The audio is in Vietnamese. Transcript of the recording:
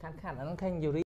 khán khán ở nông kênh dù đi.